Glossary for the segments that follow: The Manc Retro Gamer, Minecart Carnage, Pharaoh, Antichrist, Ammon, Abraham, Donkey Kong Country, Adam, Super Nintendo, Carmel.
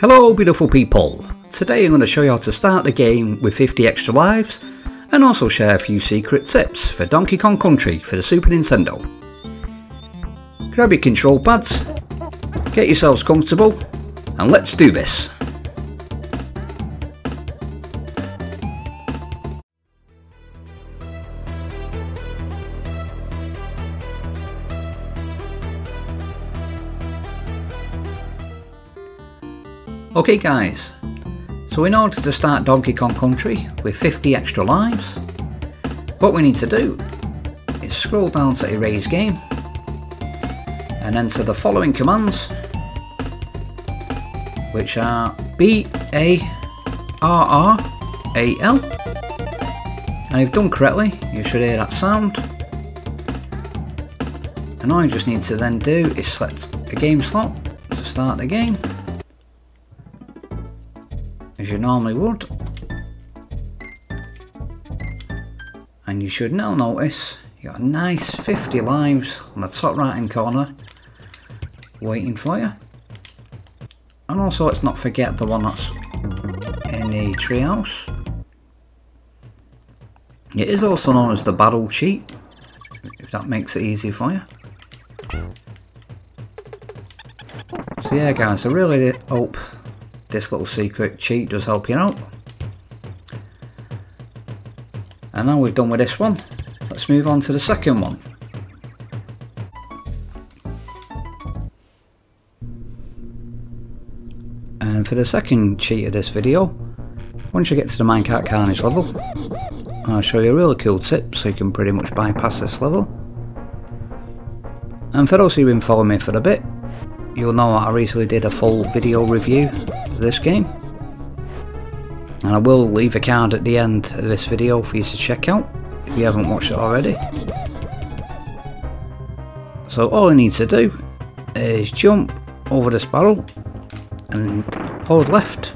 Hello beautiful people, today I'm going to show you how to start the game with 50 extra lives and also share a few secret tips for Donkey Kong Country for the Super Nintendo. Grab your control pads, get yourselves comfortable and let's do this. Okay guys, so in order to start Donkey Kong Country with 50 extra lives, what we need to do is scroll down to Erase Game and enter the following commands, which are BARRAL, and if done correctly you should hear that sound. And all you just need to then do is select a game slot to start the game, as you normally would, and you should now notice you got a nice 50 lives on the top right hand corner waiting for you. And also let's not forget the one that's in the treehouse. It is also known as the battle sheet, if that makes it easy for you. So yeah guys, I really hope this little secret cheat does help you out. And now we've done with this one, let's move on to the second one. And for the second cheat of this video, once you get to the Minecart Carnage level, I'll show you a really cool tip so you can pretty much bypass this level. And for those who've been following me for a bit, you'll know I recently did a full video review of this game, and I will leave a card at the end of this video for you to check out if you haven't watched it already. So all you need to do is jump over this barrel and hold left,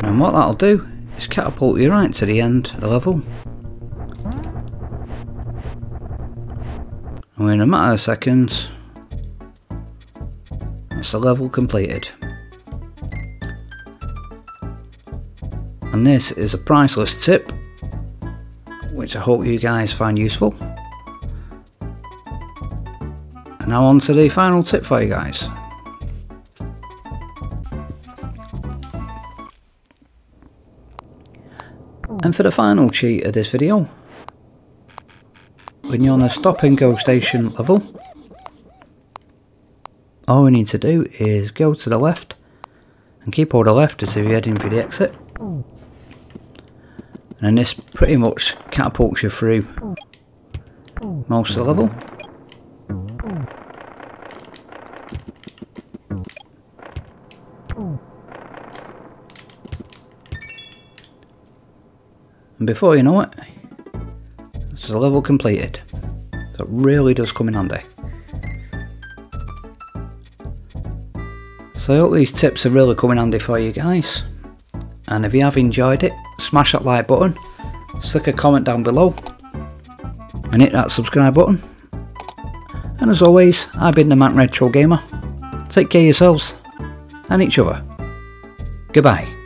and what that'll do is catapult you right to the end of the level, and in a matter of seconds the level completed. And this is a priceless tip which I hope you guys find useful. And now on to the final tip for you guys. And for the final cheat of this video, when you're on a stop and go station level, all we need to do is go to the left and keep hold of left as if you're heading for the exit, and then this pretty much catapults you through most of the level. And before you know it, this is the level completed. So it really does come in handy. So I hope these tips are really coming handy for you guys, and if you have enjoyed it, smash that like button, stick a comment down below and hit that subscribe button. And as always, I've been the Manc Retro Gamer. Take care of yourselves and each other. Goodbye.